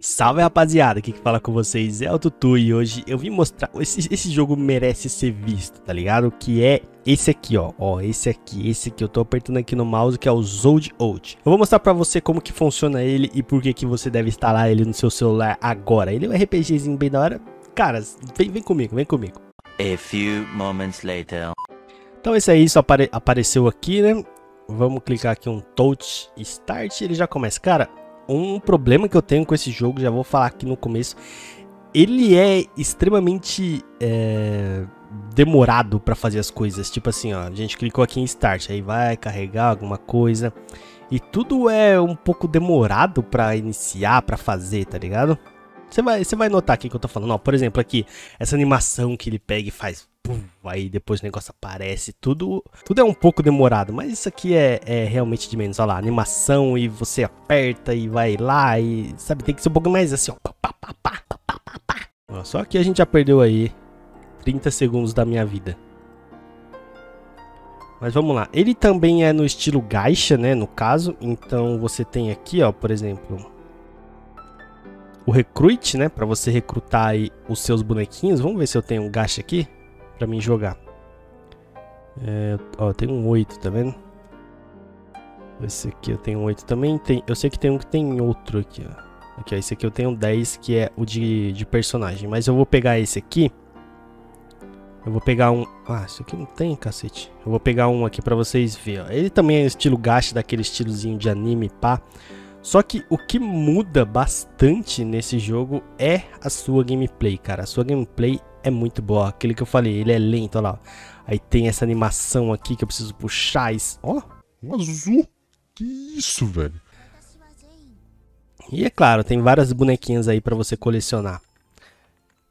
Salve rapaziada, aqui que fala com vocês é o Tutu e hoje eu vim mostrar, esse jogo merece ser visto, tá ligado? Que é esse aqui, ó, esse aqui, eu tô apertando aqui no mouse, que é o Zold Out. Eu vou mostrar pra você como que funciona ele e por que que você deve instalar ele no seu celular agora. Ele é um RPGzinho bem da hora, cara, vem comigo, vem comigo. A few moments later. Então esse aí só apareceu aqui, né? Vamos clicar aqui um touch start, ele já começa, cara. Um problema que eu tenho com esse jogo, já vou falar aqui no começo, ele é extremamente demorado para fazer as coisas. Tipo assim, ó, a gente clicou aqui em Start, aí vai carregar alguma coisa. E tudo é um pouco demorado para iniciar, para fazer, tá ligado? Você vai notar aqui que eu tô falando, ó, por exemplo, aqui, essa animação que ele pega e faz... Aí depois o negócio aparece, tudo é um pouco demorado, mas isso aqui é realmente de menos. Olha lá, animação e você aperta e vai lá e, sabe, tem que ser um pouco mais assim, ó. Só que a gente já perdeu aí 30 segundos da minha vida. Mas vamos lá, ele também é no estilo gacha, né, no caso. Então você tem aqui, ó, por exemplo... o recruit, né, pra você recrutar aí os seus bonequinhos. Vamos ver se eu tenho um gacha aqui pra mim jogar. Ó, tem um 8, tá vendo? Esse aqui eu tenho 8 também. Eu sei que tem um que tem outro aqui, ó. Aqui, ó, esse aqui eu tenho 10, que é o de personagem. Mas eu vou pegar esse aqui. Eu vou pegar um... Ah, isso aqui não tem, cacete. Eu vou pegar um aqui pra vocês verem, ó. Ele também é estilo gacha, daquele estilozinho de anime, pá. Só que o que muda bastante nesse jogo é a sua gameplay, cara. A sua gameplay é muito boa. Aquilo que eu falei, ele é lento, olha lá. Aí tem essa animação aqui que eu preciso puxar. Ó, um azul. Que isso, velho? E é claro, tem várias bonequinhas aí pra você colecionar.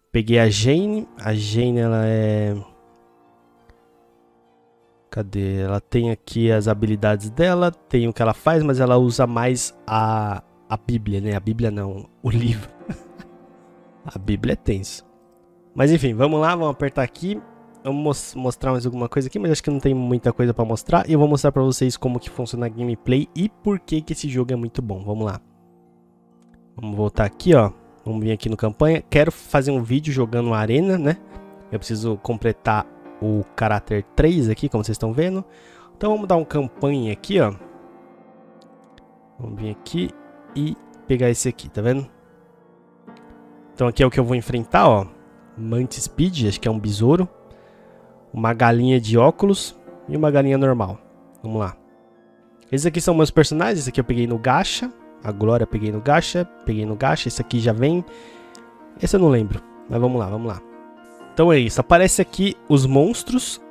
Peguei a Jane. A Jane, ela é... Cadê? Ela tem aqui as habilidades dela, tem o que ela faz, mas ela usa mais a Bíblia, né? A Bíblia não, o livro. A Bíblia é tenso. Mas enfim, vamos lá, vamos apertar aqui. Vamos mostrar mais alguma coisa aqui, mas acho que não tem muita coisa pra mostrar. E eu vou mostrar pra vocês como que funciona a gameplay e por que que esse jogo é muito bom. Vamos lá. Vamos voltar aqui, ó. Vamos vir aqui no campanha. Quero fazer um vídeo jogando arena, né? Eu preciso completar o caráter 3 aqui, como vocês estão vendo. Então vamos dar um campanha aqui, ó. Vamos vir aqui e pegar esse aqui, tá vendo? Então aqui é o que eu vou enfrentar, ó. Mantis Pidgey, acho que é um besouro. Uma galinha de óculos e uma galinha normal. Vamos lá. Esses aqui são meus personagens. Esse aqui eu peguei no gacha. A Glória eu peguei no gacha. Esse aqui já vem. Esse eu não lembro, mas vamos lá, vamos lá. Então é isso, aparece aqui os monstros,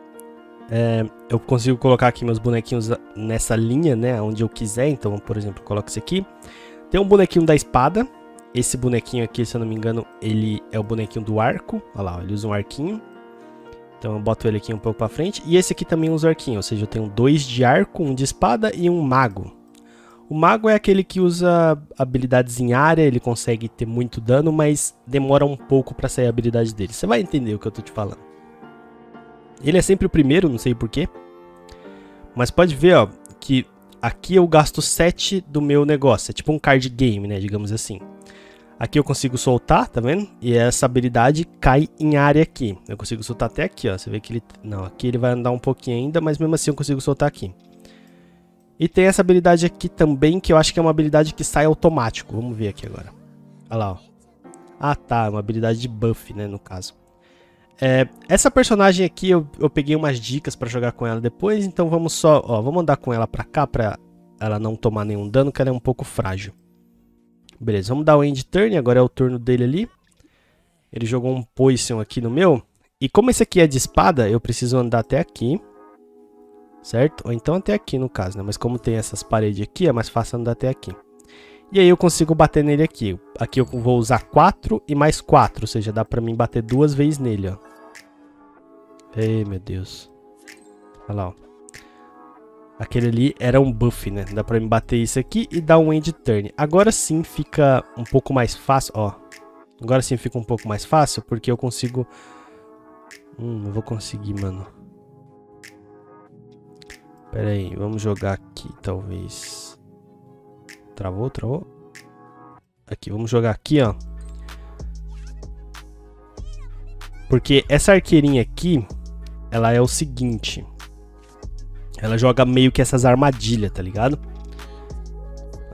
eu consigo colocar aqui meus bonequinhos nessa linha, né, onde eu quiser. Então, por exemplo, eu coloco esse aqui, tem um bonequinho da espada, esse bonequinho aqui, se eu não me engano, ele é o bonequinho do arco, olha lá, ele usa um arquinho, então eu boto ele aqui um pouco pra frente, e esse aqui também usa arquinho, ou seja, eu tenho 2 de arco, 1 de espada e um mago. O mago é aquele que usa habilidades em área, ele consegue ter muito dano, mas demora um pouco pra sair a habilidade dele. Você vai entender o que eu tô te falando. Ele é sempre o primeiro, não sei porquê. Mas pode ver, ó, que aqui eu gasto 7 do meu negócio. É tipo um card game, né, digamos assim. Aqui eu consigo soltar, tá vendo? E essa habilidade cai em área aqui. Eu consigo soltar até aqui, ó. Você vê que ele... Não, aqui ele vai andar um pouquinho ainda, mas mesmo assim eu consigo soltar aqui. E tem essa habilidade aqui também, que eu acho que é uma habilidade que sai automático. Vamos ver aqui agora. Olha lá, ó. Ah, tá. É uma habilidade de buff, né, no caso. Essa personagem aqui, eu peguei umas dicas pra jogar com ela depois. Então vamos só... Ó, vamos andar com ela pra cá, pra ela não tomar nenhum dano, que ela é um pouco frágil. Beleza, vamos dar o end turn. Agora é o turno dele ali. Ele jogou um poison aqui no meu. E como esse aqui é de espada, eu preciso andar até aqui. Certo? Ou então até aqui no caso, né? Mas como tem essas paredes aqui, é mais fácil andar até aqui. E aí eu consigo bater nele aqui. Aqui eu vou usar 4 e mais 4. Ou seja, dá pra mim bater 2 vezes nele, ó. Ei, meu Deus. Olha lá, ó. Aquele ali era um buff, né? Dá pra mim bater isso aqui e dar um end turn. Agora sim fica um pouco mais fácil, ó. Agora sim fica um pouco mais fácil, porque eu consigo... eu vou conseguir, mano. Pera aí, vamos jogar aqui, talvez. Travou? Aqui, vamos jogar aqui, ó. Porque essa arqueirinha aqui, ela é o seguinte. Ela joga meio que essas armadilhas, tá ligado?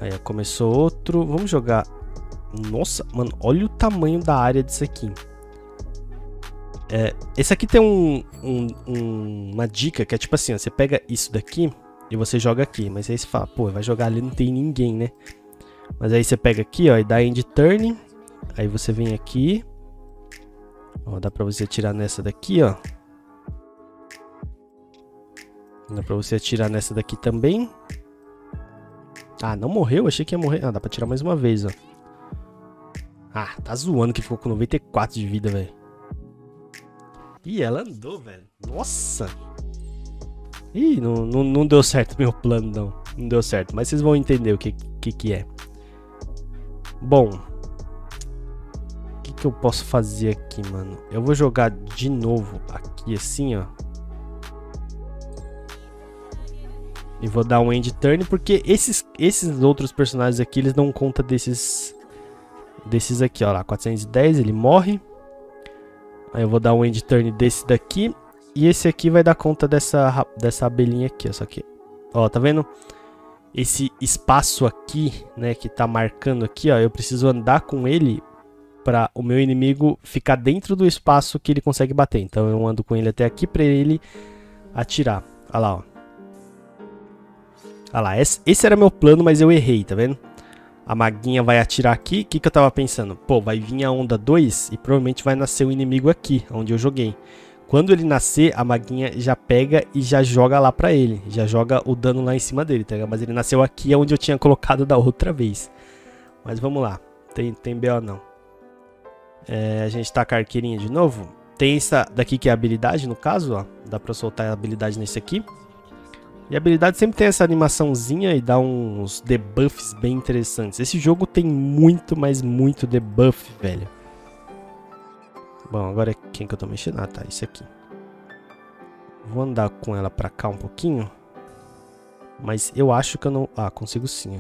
Aí, começou outro. Vamos jogar... Nossa, mano, olha o tamanho da área disso aqui. É, esse aqui tem uma dica que é tipo assim, ó, você pega isso daqui e você joga aqui. Mas aí você fala, pô, vai jogar ali, não tem ninguém, né? Mas aí você pega aqui, ó, e dá end turn. Aí você vem aqui. Ó, dá pra você atirar nessa daqui, ó. Dá pra você atirar nessa daqui também. Ah, não morreu? Achei que ia morrer. Ah, dá pra atirar mais uma vez, ó. Ah, tá zoando que ficou com 94 de vida, velho. Ih, ela andou, velho. Nossa. Ih, não deu certo meu plano, não. Não deu certo, mas vocês vão entender o que é. Bom. O que eu posso fazer aqui, mano? Eu vou jogar de novo aqui, assim, ó. E vou dar um end turn, porque esses outros personagens aqui, eles dão conta desses... Desses aqui, ó lá, 410, ele morre. Aí eu vou dar um end turn desse daqui. E esse aqui vai dar conta dessa abelhinha aqui, ó, só que... Ó, tá vendo? Esse espaço aqui, né, que tá marcando aqui, ó. Eu preciso andar com ele pra o meu inimigo ficar dentro do espaço que ele consegue bater. Então eu ando com ele até aqui pra ele atirar. Ó lá, ó. Ó lá, esse era meu plano, mas eu errei, tá vendo? A maguinha vai atirar aqui. O que eu tava pensando? Pô, vai vir a onda 2 e provavelmente vai nascer o inimigo aqui, onde eu joguei. Quando ele nascer, a maguinha já pega e já joga lá pra ele. Já joga o dano lá em cima dele, tá ligado? Mas ele nasceu aqui, onde eu tinha colocado da outra vez. Mas vamos lá. Tem BO não. É, a gente tá com a arqueirinha de novo. Tem essa daqui que é a habilidade, no caso, ó. Dá pra soltar a habilidade nesse aqui. E a habilidade sempre tem essa animaçãozinha e dá uns debuffs bem interessantes. Esse jogo tem muito, mas muito debuff, velho. Bom, agora é quem que eu tô mexendo? Ah, tá, isso aqui. Vou andar com ela pra cá um pouquinho. Mas eu acho que eu não... Ah, consigo sim,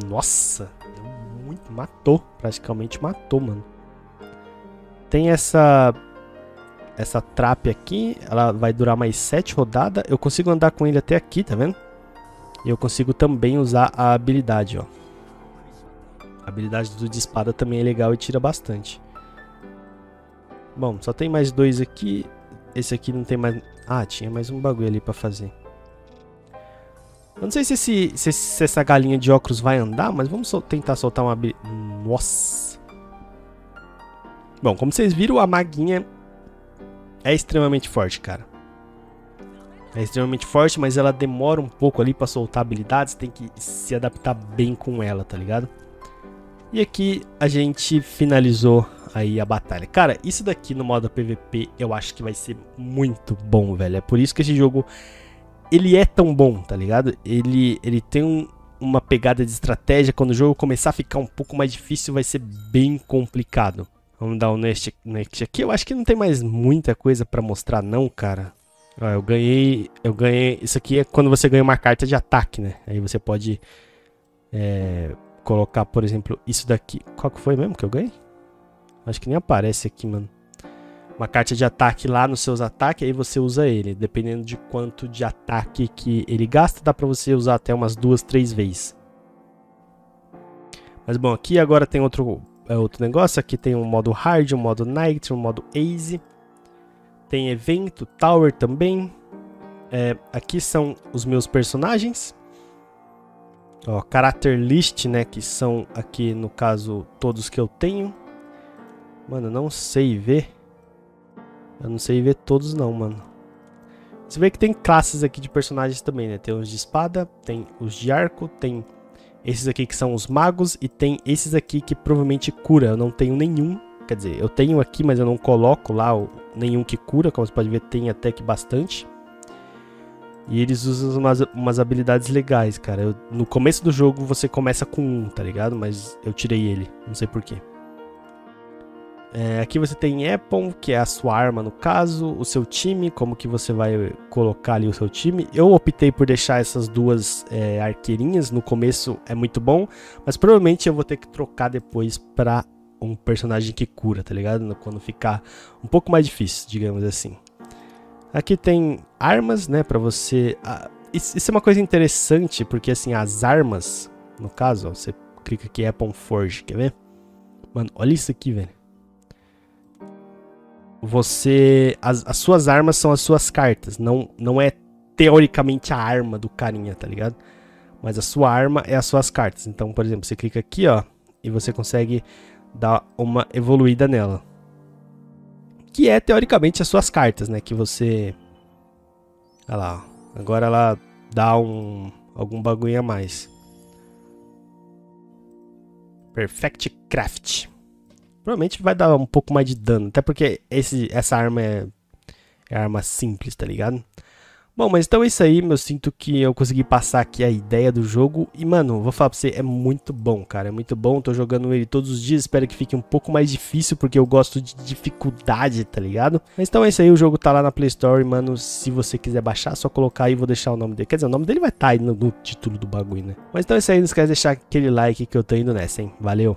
ó. Nossa, deu muito... Matou, praticamente matou, mano. Tem essa... Essa trap aqui, ela vai durar mais 7 rodadas. Eu consigo andar com ele até aqui, tá vendo? E eu consigo também usar a habilidade, ó. A habilidade do de espada também é legal e tira bastante. Bom, só tem mais dois aqui. Esse aqui não tem mais... Ah, tinha mais um bagulho ali pra fazer. Eu não sei se essa galinha de óculos vai andar, mas vamos tentar soltar uma... Nossa! Bom, como vocês viram, a maguinha... É extremamente forte, cara. É extremamente forte, mas ela demora um pouco ali pra soltar habilidades. Tem que se adaptar bem com ela, tá ligado? E aqui a gente finalizou aí a batalha. Cara, isso daqui no modo PVP eu acho que vai ser muito bom, velho. É por isso que esse jogo, ele é tão bom, tá ligado? Ele tem uma pegada de estratégia. Quando o jogo começar a ficar um pouco mais difícil, vai ser bem complicado. Vamos dar um next aqui. Eu acho que não tem mais muita coisa pra mostrar não, cara. Ó, eu ganhei... Isso aqui é quando você ganha uma carta de ataque, né? Aí você pode colocar, por exemplo, isso daqui. Qual que foi mesmo que eu ganhei? Acho que nem aparece aqui, mano. Uma carta de ataque lá nos seus ataques, aí você usa ele. Dependendo de quanto de ataque que ele gasta, dá pra você usar até umas 2, 3 vezes. Mas bom, aqui agora tem outro negócio, aqui tem um modo hard, um modo night, um modo easy. Tem evento, tower também. Aqui são os meus personagens. Ó, character list, né, que são aqui no caso todos que eu tenho. Mano, eu não sei ver todos não, mano. Você vê que tem classes aqui de personagens também, né? Tem os de espada, tem os de arco, tem... Esses aqui que são os magos e tem esses aqui que provavelmente cura. Eu não tenho nenhum, quer dizer, eu tenho aqui, mas eu não coloco lá nenhum que cura. Como você pode ver, tem até que bastante. E eles usam umas habilidades legais, cara. No começo do jogo você começa com um, tá ligado? Mas eu tirei ele, não sei porquê. Aqui você tem Weapon, que é a sua arma no caso, o seu time, como que você vai colocar ali o seu time. Eu optei por deixar essas duas arqueirinhas, no começo é muito bom, mas provavelmente eu vou ter que trocar depois para um personagem que cura, tá ligado? Quando ficar um pouco mais difícil, digamos assim. Aqui tem armas, né, pra você... Isso é uma coisa interessante, porque assim, as armas, no caso, ó, você clica aqui, Weapon Forge, quer ver? Mano, olha isso aqui, velho. As suas armas são as suas cartas, não é teoricamente a arma do carinha, tá ligado? Mas a sua arma é as suas cartas. Então, por exemplo, você clica aqui, ó, e você consegue dar uma evoluída nela. Que é, teoricamente, as suas cartas, né? Que você... Olha lá, ó. Agora ela dá algum bagulho a mais. Perfect Craft. Provavelmente vai dar um pouco mais de dano. Até porque essa arma é arma simples, tá ligado? Bom, mas então é isso aí. Eu sinto que eu consegui passar aqui a ideia do jogo. E, mano, vou falar pra você, é muito bom, cara. É muito bom. Tô jogando ele todos os dias. Espero que fique um pouco mais difícil, porque eu gosto de dificuldade, tá ligado? Mas então é isso aí. O jogo tá lá na Play Store, mano. Se você quiser baixar, é só colocar aí. Vou deixar o nome dele. Quer dizer, o nome dele vai estar aí no título do bagulho, né? Mas então é isso aí. Não esquece de deixar aquele like que eu tô indo nessa, hein? Valeu!